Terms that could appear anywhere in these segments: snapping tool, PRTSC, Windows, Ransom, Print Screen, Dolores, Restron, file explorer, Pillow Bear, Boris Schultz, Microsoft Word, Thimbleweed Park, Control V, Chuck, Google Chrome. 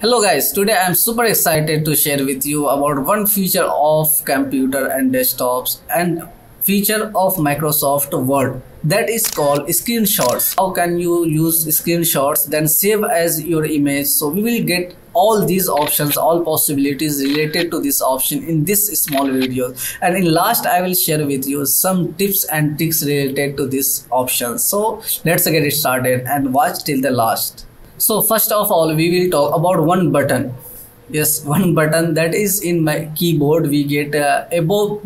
Hello guys, today I am super excited to share with you about one feature of computer and desktops and feature of Microsoft Word that is called screenshots. How can you use screenshots then save as your image? So we will get all these options, all possibilities related to this option in this small video, and in last I will share with you some tips and tricks related to this option. So let's get it started and watch till the last. So first of all, we will talk about one button. Yes, one button that is in my keyboard. We get above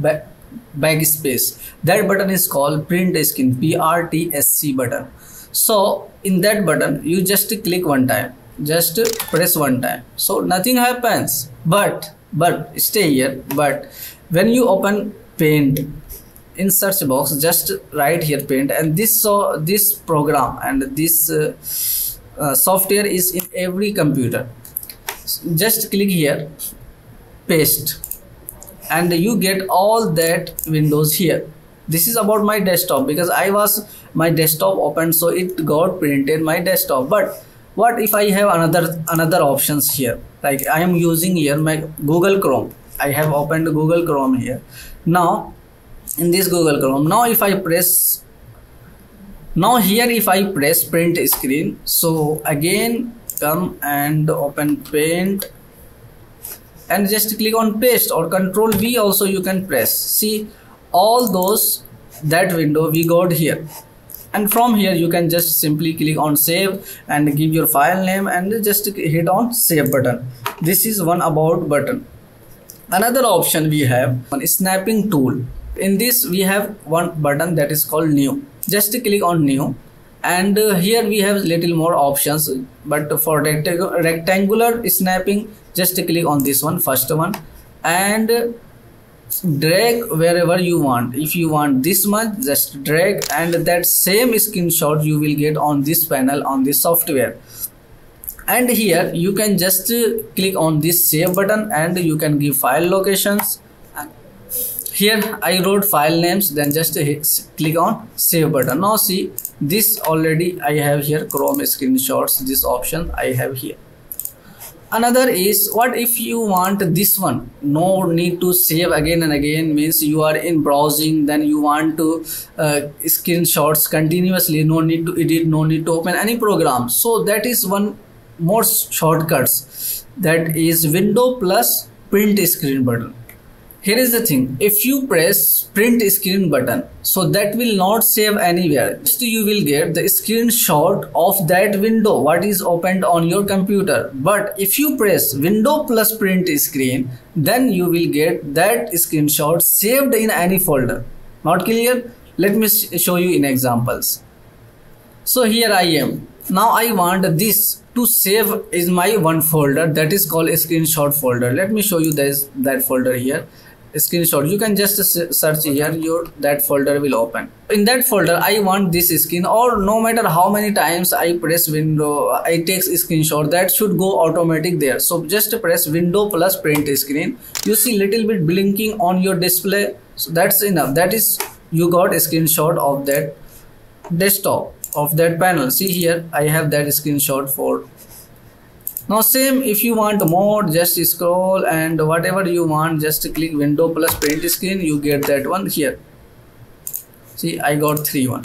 backspace. That button is called Print Screen, PRTSC button. So in that button, you just click one time, just press one time. So nothing happens. But stay here. But when you open Paint, in search box, just write here Paint, and this this program and this. Software is in every computer. Just click here, paste, and you get all that windows here. This is about my desktop because my desktop opened, so it got printed my desktop. But what if I have another options here? Like I am using here my Google Chrome. I have opened Google Chrome here. Now in this Google Chrome, now if I press. Now here if I press Print Screen, so again come and open Paint and just click on paste, or Control V also you can press. See all those that window we got here, and from here you can just simply click on save and give your file name and just hit on save button. This is one about button. Another option we have on snapping tool. In this we have one button that is called new. Just click on new, and here we have little more options, but for rectangular snapping just click on this one, first one, and drag wherever you want. If you want this much, just drag, and that same screenshot you will get on this panel on this software. And here you can just click on this save button and you can give file locations. Here I wrote file names, then just click on save button. Now see, this already I have here Chrome screenshots, this option I have here. Another is, what if you want this one? No need to save again and again, means you are in browsing, then you want to screenshots continuously, no need to edit, no need to open any program. So that is one more shortcuts, that is window plus print screen button. Here is the thing, if you press print screen button, so that will not save anywhere. Just you will get the screenshot of that window what is opened on your computer. But if you press window plus print screen, then you will get that screenshot saved in any folder. Not clear? Let me show you in examples. So here I am. Now I want this to save is my one folder that is called a screenshot folder. Let me show you this, that folder here. Screenshot, you can just search here, that folder will open. In that folder I want this screen, or no matter how many times I press window, I take screenshot, that should go automatic there. So just press window plus print screen, you see little bit blinking on your display, so that's enough. That is, you got a screenshot of that desktop, of that panel. See here I have that screenshot for. Now same, if you want more, just scroll and whatever you want, just click window plus print screen, you get that one here. See, I got 3 1.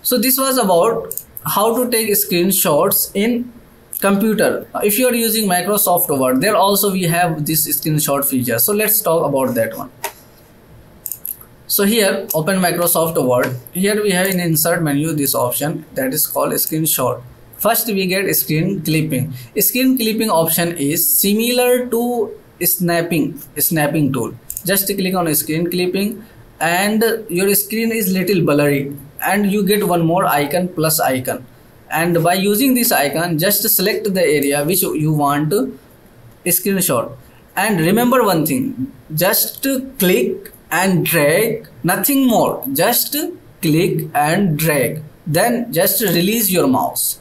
So this was about how to take screenshots in computer. If you are using Microsoft Word, there also we have this screenshot feature. So let's talk about that one. So here open Microsoft Word. Here we have in insert menu this option that is called screenshot. First we get screen clipping. Screen clipping option is similar to snapping tool. Just click on screen clipping and your screen is little blurry, and you get one more icon, plus icon, and by using this icon just select the area which you want to screenshot. And remember one thing, just click and drag, nothing more, just click and drag, then just release your mouse.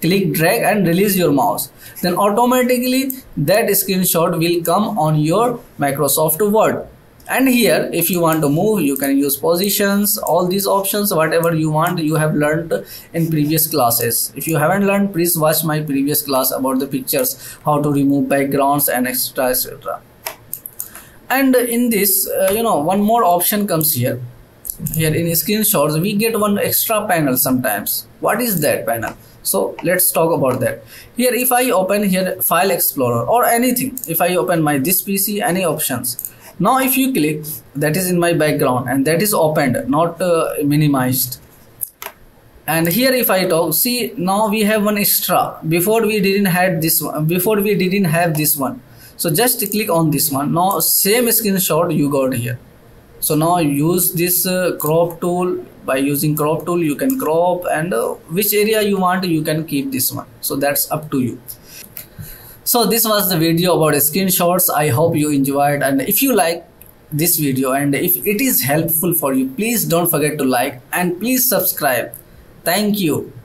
Click, drag and release your mouse, then automatically that screenshot will come on your Microsoft Word. And here if you want to move, you can use positions, all these options, whatever you want, you have learned in previous classes. If you haven't learned, please watch my previous class about the pictures, how to remove backgrounds and etc. And in this one more option comes here. Here in screenshots we get one extra panel sometimes. What is that panel? So let's talk about that. Here if I open here file explorer or anything, if I open my this PC, any options. Now if you click, that is in my background and that is opened, not minimized. And here if I talk, see now we have one extra. Before we didn't have this one. So just click on this one. Now same screenshot you got here. So now use this crop tool. By using crop tool you can crop, and which area you want you can keep this one. So that's up to you. So this was the video about screenshots. I hope you enjoyed, and if you like this video and if it is helpful for you, please don't forget to like and please subscribe. Thank you.